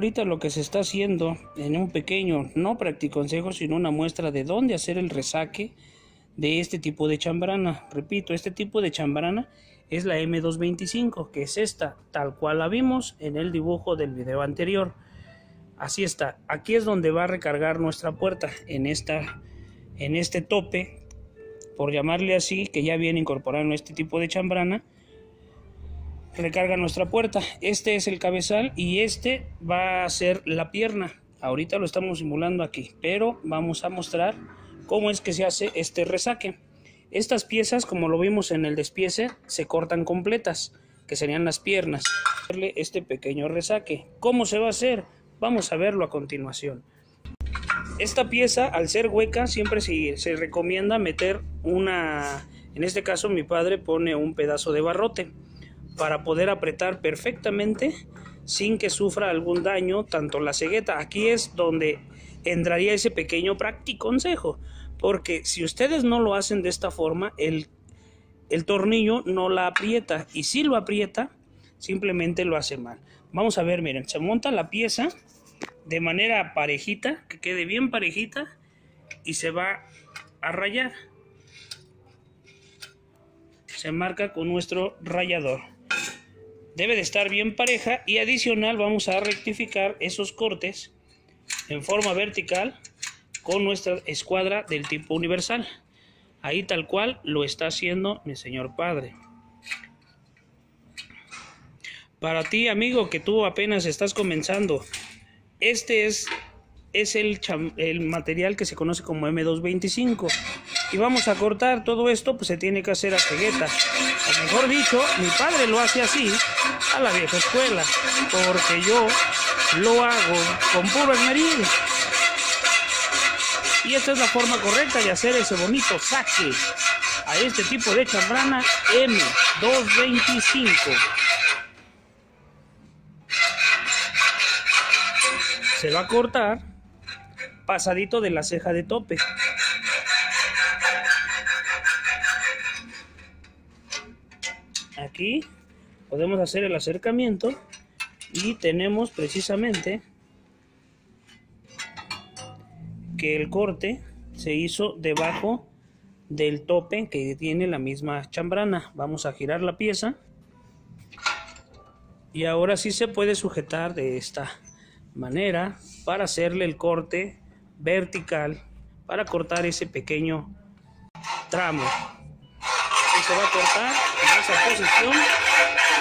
ahorita lo que se está haciendo en un pequeño, no practiconsejo, sino una muestra de dónde hacer el resaque de este tipo de chambrana. Repito, este tipo de chambrana es la M225, que es esta, tal cual la vimos en el dibujo del video anterior. Así está, aquí es donde va a recargar nuestra puerta, en este tope, por llamarle así, que ya viene incorporado en este tipo de chambrana. Recarga nuestra puerta. Este es el cabezal y este va a ser la pierna. Ahorita lo estamos simulando aquí, pero vamos a mostrar cómo es que se hace este resaque. Estas piezas, como lo vimos en el despiece, se cortan completas, que serían las piernas. Este pequeño resaque, ¿cómo se va a hacer? Vamos a verlo a continuación. Esta pieza, al ser hueca, siempre se recomienda meter una, en este caso mi padre pone un pedazo de barrote para poder apretar perfectamente sin que sufra algún daño tanto la cegueta. Aquí es donde entraría ese pequeño practiconsejo, porque si ustedes no lo hacen de esta forma, el tornillo no la aprieta, y si lo aprieta, simplemente lo hace mal. Vamos a ver, miren, se monta la pieza de manera parejita, que quede bien parejita, y se va a rayar. Se marca con nuestro rallador. Debe de estar bien pareja, y adicional vamos a rectificar esos cortes en forma vertical con nuestra escuadra del tipo universal. Ahí tal cual lo está haciendo mi señor padre. Para ti, amigo, que tú apenas estás comenzando, este es el material que se conoce como M225, y vamos a cortar todo esto, pues se tiene que hacer a cegueta, o mejor dicho, mi padre lo hace así a la vieja escuela, porque yo lo hago con puro esmerillo, y esta es la forma correcta de hacer ese bonito saque a este tipo de chambrana M225. Se va a cortar pasadito de la ceja de tope. Aquí podemos hacer el acercamiento y tenemos precisamente que el corte se hizo debajo del tope que tiene la misma chambrana. Vamos a girar la pieza y ahora sí se puede sujetar de esta manera para hacerle el corte vertical, para cortar ese pequeño tramo. Aquí se va a cortar en esa posición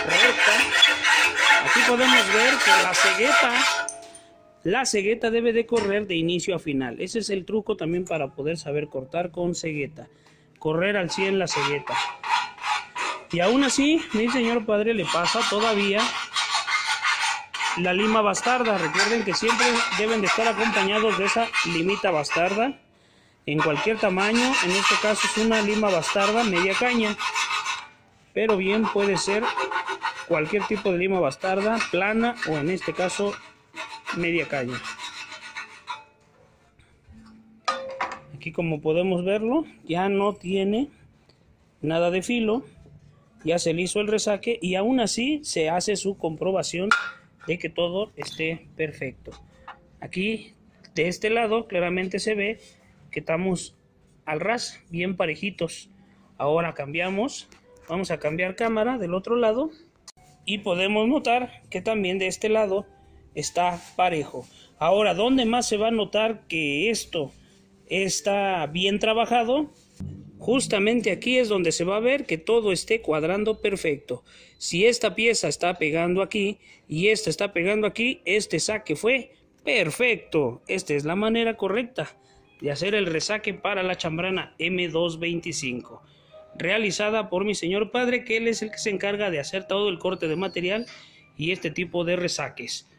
recta. Aquí podemos ver que la cegueta debe de correr de inicio a final. Ese es el truco también para poder saber cortar con cegueta, correr al 100 la cegueta. Y aún así mi señor padre le pasa todavía la lima bastarda. Recuerden que siempre deben de estar acompañados de esa limita bastarda, en cualquier tamaño. En este caso es una lima bastarda media caña, pero bien puede ser cualquier tipo de lima bastarda, plana o en este caso media caña. Aquí, como podemos verlo, ya no tiene nada de filo, ya se le hizo el resaque, y aún así se hace su comprobación de que todo esté perfecto. Aquí de este lado claramente se ve que estamos al ras, bien parejitos. Ahora cambiamos, vamos a cambiar cámara del otro lado, y podemos notar que también de este lado está parejo. Ahora, ¿dónde más se va a notar que esto está bien trabajado? Justamente aquí es donde se va a ver que todo esté cuadrando perfecto. Si esta pieza está pegando aquí y esta está pegando aquí, este saque fue perfecto. Esta es la manera correcta de hacer el resaque para la chambrana M225, realizada por mi señor padre, que él es el que se encarga de hacer todo el corte de material y este tipo de resaques.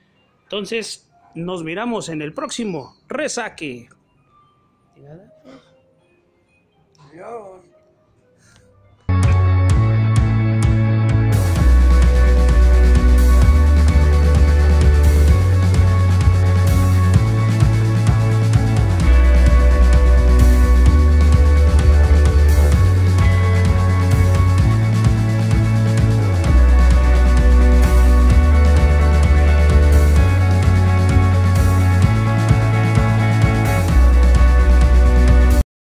Entonces, nos miramos en el próximo resaque. Yo